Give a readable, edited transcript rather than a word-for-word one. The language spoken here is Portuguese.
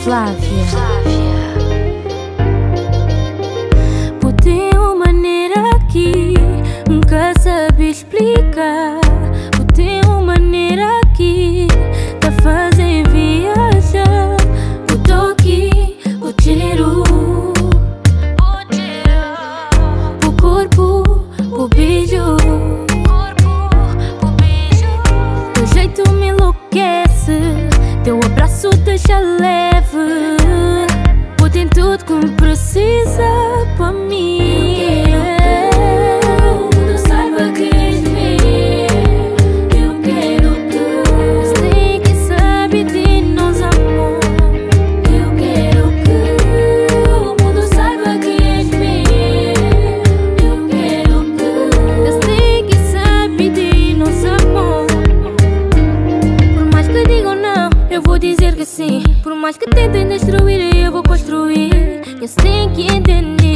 Flávia. Por teu maneira aqui, nunca sabe explicar. Por teu maneira aqui, tá fazendo viajar. O toque, o cheiro, o corpo, o beijo. Teu jeito me enlouquece, teu abraço deixa leve. Tem tudo que precisa para mim. Eu quero que o mundo saiba que és de mim. Eu quero que sei que sabe de nós, amor. Eu quero que o mundo saiba que és de mim. Eu quero que sei que sabe de nós, amor. Por mais que digam não, eu vou dizer que sim. Por mais que tentem destruir, eu vou construir. Just think you didn't need.